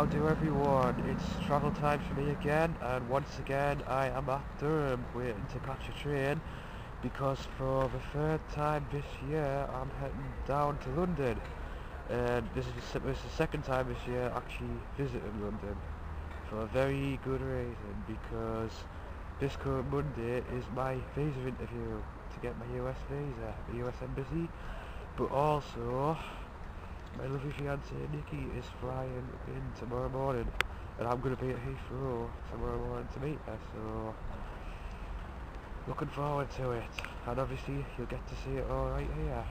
How do everyone? It's travel time for me again, and once again I am at Durham waiting to catch a train, because for the third time this year I'm heading down to London, and this is the second time this year actually visiting London, for a very good reason, because this current Monday is my visa interview to get my US visa, the US Embassy, but also my lovely fiancée Nikki is flying in tomorrow morning, and I'm going to be at Heathrow tomorrow morning to meet her, so looking forward to it, and obviously you'll get to see it all right here.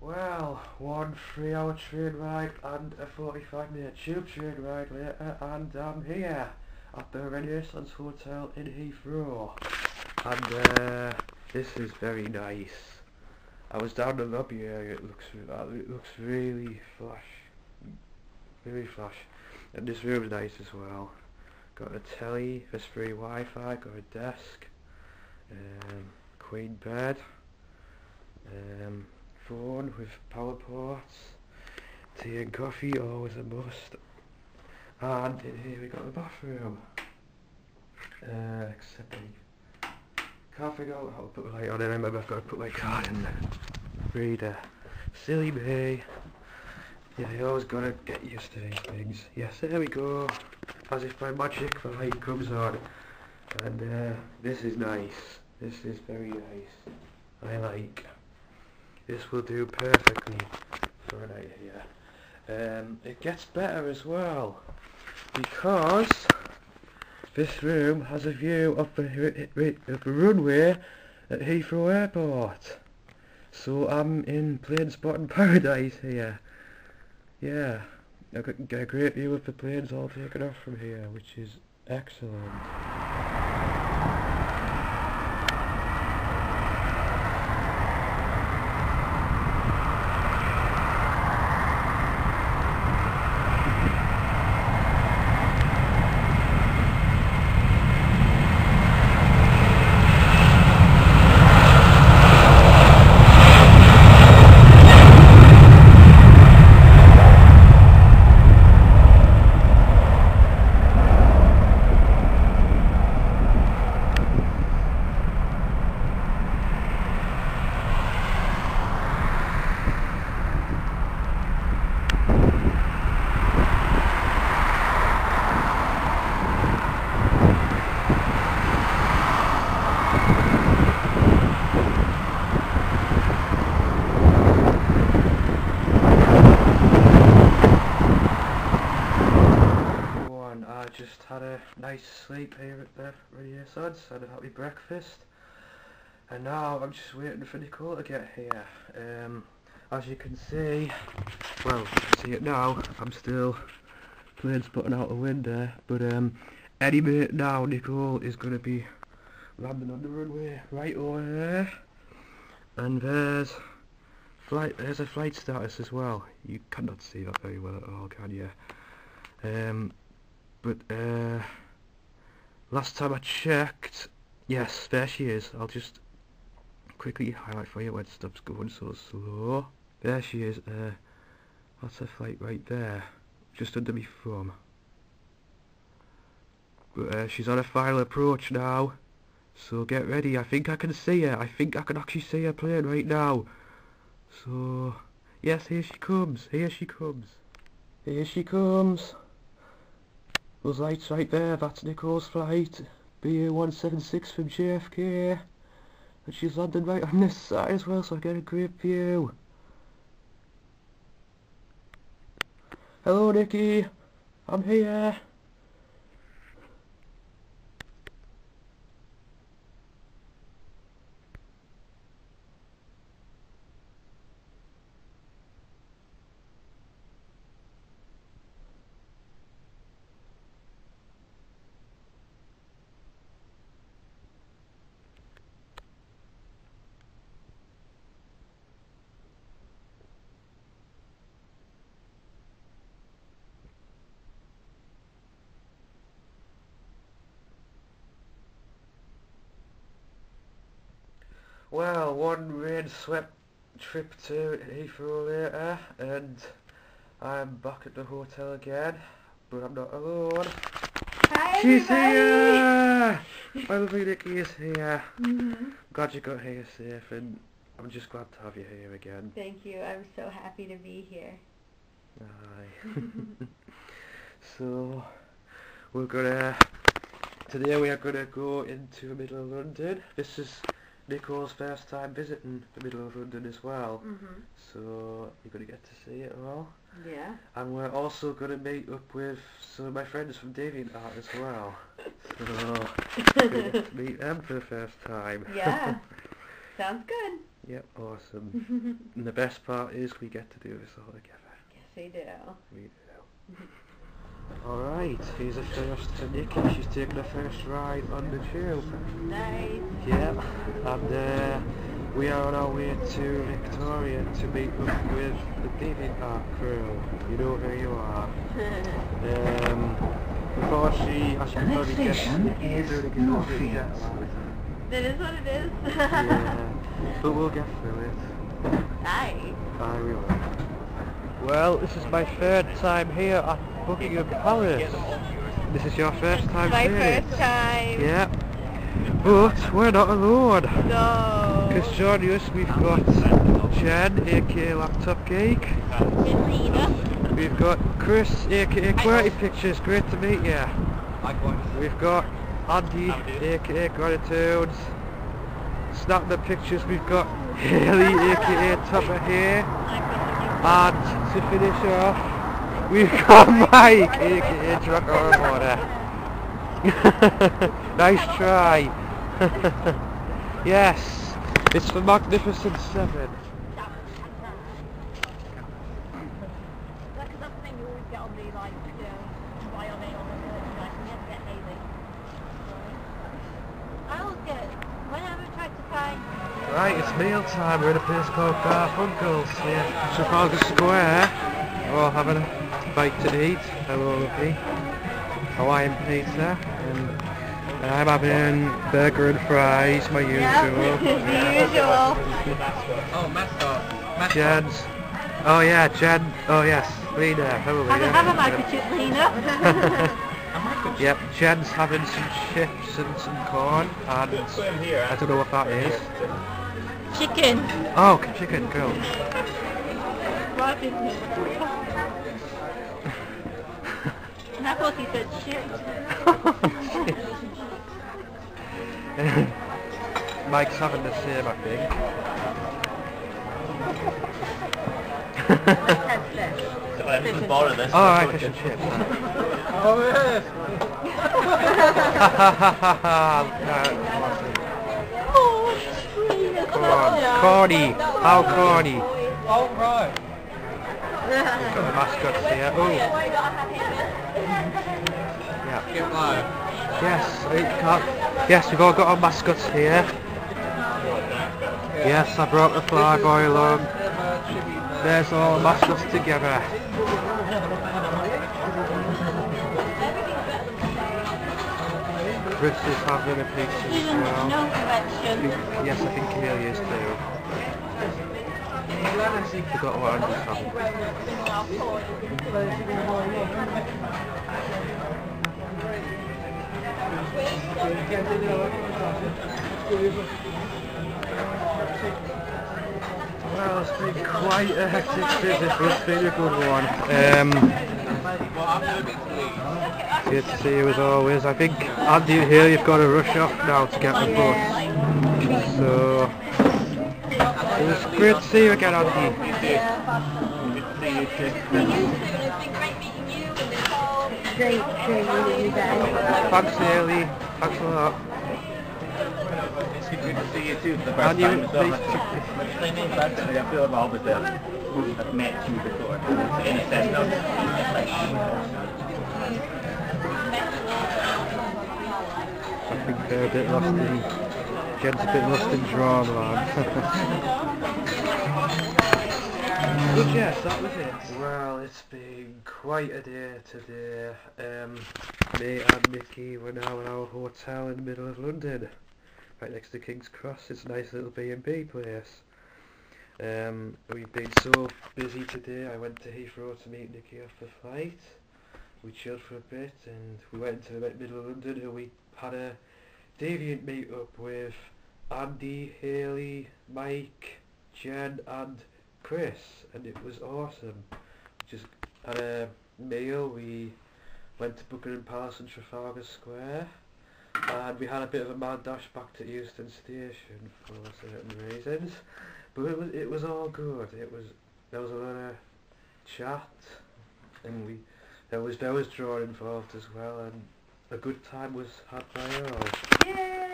Well, one 3-hour train ride and a 45-minute tube train ride later, and I'm here at the Renaissance Hotel in Heathrow, and this is very nice. I was down the lobby area, it looks really flash, and this room's nice as well. Got a telly, there's free Wi-Fi, got a desk, queen bed, phone with power ports, tea and coffee, always a must. And in here we got the bathroom. Except I can't figure out how to put the light on. I remember I've got to put my card in the reader. Silly me. Yeah, you always gotta get used to these things. Yes, there we go. As if by magic the light comes on. And this is nice. This is very nice. I like. This will do perfectly for an idea. It gets better as well, because this room has a view of the runway at Heathrow Airport. So I'm in plane spotting paradise here. Yeah, I get a great view of the planes all taken off from here, which is excellent. Sleep here at the Renaissance, had a happy breakfast, and now I'm just waiting for Nicole to get here. as you can see, well, you can see it now, I'm still playing spotting out the window, but any minute now Nicole is going to be landing on the runway right over there, and there's a flight status as well. You cannot see that very well at all, can you? But last time I checked, yes, there she is. I'll just quickly highlight for you when it stops going so slow. There she is. That's her flight right there, just under me thumb. But she's on a final approach now, so get ready. I think I can see her. I think I can actually see her plane right now. So yes, here she comes. Here she comes. Here she comes. Those lights right there, that's Nicole's flight, BA176 from JFK, and she's landing right on this side as well, so I get a great view. Hello Nikki, I'm here. Well, one rain-swept trip to Heathrow later, and I'm back at the hotel again, but I'm not alone. Hi, she's everybody. Here! My lovely Nikki is here. Mm-hmm. Glad you got here safe, and I'm just glad to have you here again. Thank you, I'm so happy to be here. Aye. So, today we are going to go into the middle of London. This is Nicole's first time visiting the middle of London as well, so you're going to get to see it all. Yeah. And we're also going to meet up with some of my friends from DeviantArt as well, so we're going to get to meet them for the first time. Yeah, sounds good. Yep, awesome. And the best part is we get to do this all together. Yes, we do. We do. Alright, here's a first for Nikki. She's taking her first ride on the tube. Nice. Yep, and we are on our way to Victoria to meet up with the DeviantArt crew. You know who you are. Before she actually probably gets Northfield. That is what it is. Yeah, but we'll get through it. Aye. Aye, we will. Well, this is my third time here at Buckingham Palace. This is your first time here. My first time. Yeah. But we're not alone. No. Because joining us we've got Jen, aka Laptop Geek. We've got Chris, aka QWERTY Pictures. Great to meet you. We've got Andy, aka QWERTY Tunes. Snap the pictures. We've got Haley, aka TopperHay. And to finish off, we've got Mike, aka Truck or a Motor. Nice try. Yes, it's the Magnificent Seven. Right, it's meal time. We're at a place called Garfunkel's here in Trafalgar Square. We're all having a bite to eat. Hello lovely. Hawaiian pizza, and I'm having burger and fries, my usual. Oh, Jen's. Oh yeah, Jen. Oh yes, Lena. Hello Lena. Have a mac and chip, Lena. Yep, Jen's having some chips and some corn, and I don't know what that is. Chicken. Oh, chicken, cool. I thought he said shit. Mike's having the same, I think. Oh, I fish and chips. Oh, yes! Oh, it's sweet. Corny. How corny. Oh, right. He's got the mascots here. Oh. Yeah. Yes, yes, we've all got our mascots here. Yes, I brought the fly boy along. There's all the mascots together. Chris is having a piece as well. Yes, I think Camille is too. I forgot what Andrew's having. Well, it's been quite a hectic visit, but it's been a good one. Good to see you as always. I think, Andy, here you've got to rush off now to get the bus. So, it was great to see you again, Andy. Thanks, Ailey. Thanks a lot. Good to see you too for the first time as well. I feel about all the people I've met you before. In a sense of I think they're a bit lost in... Jen's a bit lost in drama land. But yes, that was it. Well, it's been quite a day today. Me and Mickey were now in our hotel in the middle of London, right next to King's Cross. It's a nice little B&B place. We've been so busy today. I went to Heathrow to meet Nicky off the flight. We chilled for a bit and we went into the middle of London and we had a Deviant meet up with Andy, Hayley, Mike, Jen and Chris, and it was awesome. We just had a meal. We went to Buckingham Palace and Trafalgar Square. And we had a bit of a mad dash back to Euston Station for certain reasons, but it was all good. There was a lot of chat, and there was drawing involved as well, and a good time was had by all. Yay!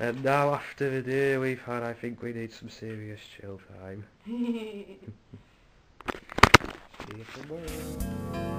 And now after the day we've had, I think we need some serious chill time. See you tomorrow.